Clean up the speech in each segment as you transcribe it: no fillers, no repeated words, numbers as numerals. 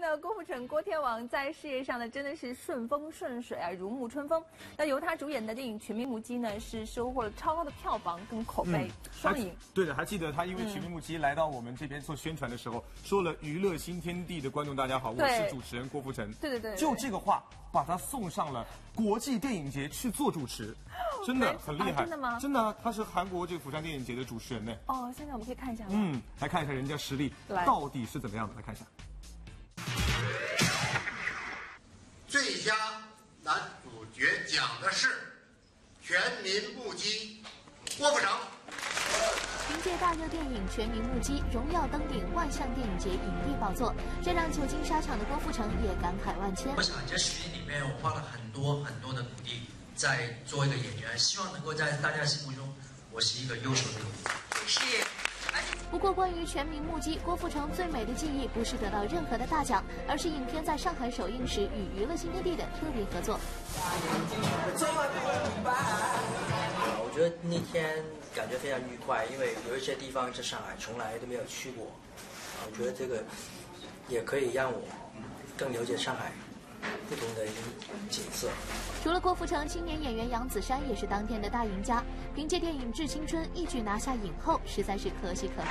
近呢，郭富城、郭天王在事业上呢真的是顺风顺水啊，如沐春风。那由他主演的电影《全民目击》呢，是收获了超高的票房跟口碑、双赢。对的，还记得他因为《全民目击》来到我们这边做宣传的时候，说了“娱乐新天地”的观众大家好，我是主持人郭富城。对，就这个话把他送上了国际电影节去做主持，真的很厉害。真的吗？真的，他是韩国这个釜山电影节的主持人呢。哦，现在我们可以看一下。来看一下人家实力到底是怎么样的，来看一下。 最佳男主角奖的是《全民目击》郭富城。凭借大热电影《全民目击》荣耀登顶万象电影节影帝宝座，这让久经沙场的郭富城也感慨万千。我想这十年里面，我花了很多的努力，在做一个演员，希望能够在大家心目中，我是一个优秀的演员。是。 不过，关于《全民目击》，郭富城最美的记忆不是得到任何的大奖，而是影片在上海首映时与娱乐新天地的特别合作。我觉得那天感觉非常愉快，因为有一些地方在上海从来都没有去过，我觉得这个也可以让我更了解上海。 不同的景色。除了郭富城，青年演员杨子姗也是当天的大赢家。凭借电影《致青春》一举拿下影后，实在是可喜可贺。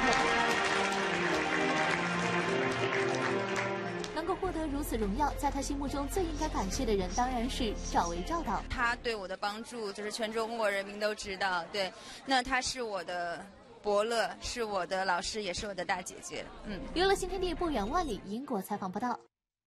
能够获得如此荣耀，在他心目中最应该感谢的人当然是赵薇赵导。他对我的帮助，就是全中国人民都知道。对，那他是我的。 伯乐是我的老师，也是我的大姐姐。娱乐新天地不远万里，英国采访报道。